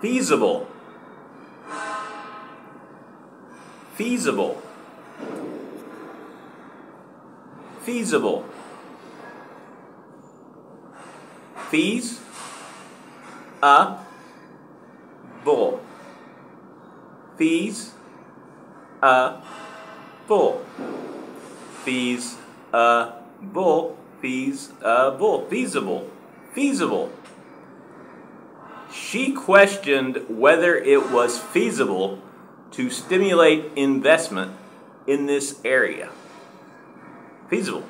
Feasible. Feasible. Feasible. Fees. A. Bull. Fees. A. Bull. Fees. A. Bull. Fees. A. Bull. Feasible. Feasible. She questioned whether it was feasible to stimulate investment in this area. Feasible.